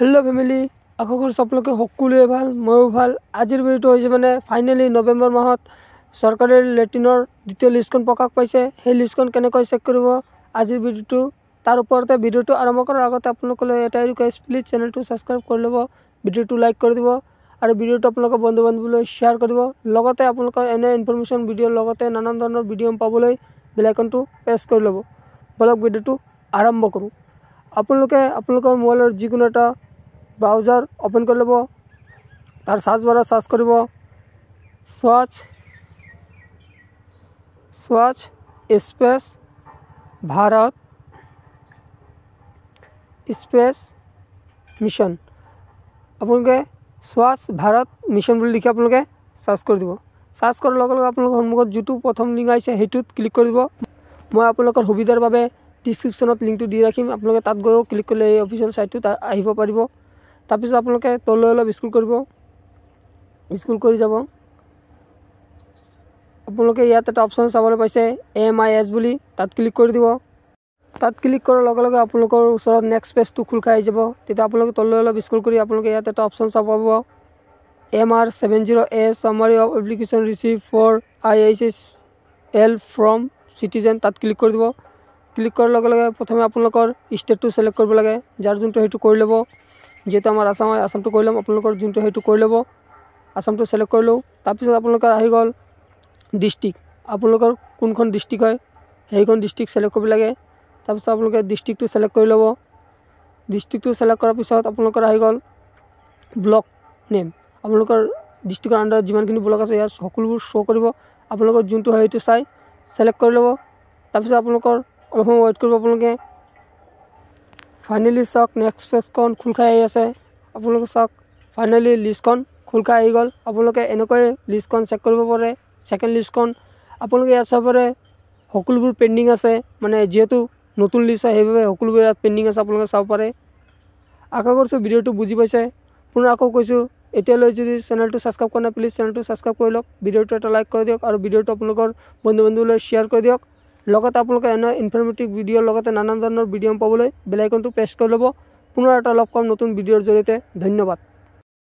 Hello family आखर सबलोक सकुए भल मयो भल आजिर भिडिओ मानने फाइनेलि नवेम्बर माहत सरकारे लेट्रिनर द्वितीय लिस्टन प्रकाश पासे हे लिस्टन के चेक कर आजिर भिडिओ तार ऊपरते भिडिओ आरम्भ कर आगते अपने एटाई रिक्वेस्ट प्लिज चैनल सब्सक्राइब कर लो भिडिओ लाइक कर दी और भिडिओ अपने बंधु बान्धव शेयर कर दी अपने एने इनफरमेशन भिडिओ नानान धरण भिडिओ पा बेल आइकन प्रेस कर लो बोलक भिडिओ आरम्भ करूँ। अपने मोबाइल जिको एट ब्राउजार ओपन कर लो तार सर्च बार सर्च कर search space Bharat space mission अपने स्वच्छ भारत मिशन भी लिखी अपने सर्च कर दी। सर्च कर सन्मुखत जी प्रथम लिंक आई है सीट क्लिक कर दी। मैं अपने सुविधार डिस्क्रिप्शन लिंक तो दी राखीम अपने तक गए क्लिक कर ले ऑफिशियल साइट तो आब पार तारपि अपने तल अलग स्क्रल कर जा इतना अपशन चाबले पासे एम आई एस बुली तक क्लिक कर दी। तक क्लिक करारे अपने ऊपर नेक्स्ट पेज तो खुल खाई जाए तल अलग स्क्रल कर इतना तो अपशन चा पा M R 7 0 A summary of application receive for I H S L from citizen तक क्लिक कर दी। क्लिक करारे प्रथम अपने स्टेट तो सिलेक्ट कर लगे जार जो सीट कर लो जीत आम आसाम है आसाम तो कर लम अपने जो सीट कर लो आसाम तो सिलेक्ट कर लो तारपल डिस्ट्रिक्ट अपने कौन डिस्ट्रिक्ट है सही डिस्ट्रिक्ट सिलेक्ट कर लगे तार डिस्ट्रिक्ट तो सिलेक्ट कर लो। डिस्ट्रिक्ट तो सिलेक्ट कर पास अपने ब्लॉक नेम अपने डिस्ट्रिक्टर अंडर जिमानखिनि ब्लॉक आछे यार सकलोबोर शो करिब अपने जो सीट चाय सिलेक्ट कर लो। तारपिছত अपने अलग वेट कर फाइनेलि चाक नेक्स्ट पेज खोल खाई अपने चाक फाइनेलि लिस्ट खोल खाई गल अपने एनेक लिस्ट चेक करे सेकेंड लिस्ट अपने इतना सबरे सकलोबोर पेंडिंग आसे माने जेहेतु नतुन लिस्ट है सभी सकलोबोर इतना पेंडिंग आसे अपने चाब पारे। आशा कर भिडिओ बुझी पासे पुनः आको कैसो एतियालै जो चैनल तो सब्सक्राइब करना प्लिज चैनल तो सब्सक्राइब कर लग भिडिओ एट लाइक कर दियक और भिडिओ अपने बंधु बान्धव शेयर कर दियक एने इनफर्मेटिव भिडिओ नानान धरण भिडिओ पाबले बेल आइकन प्रेस कर लो। पुनः अपकमिंग नतुन भिडिओर जरिए धन्यवाद।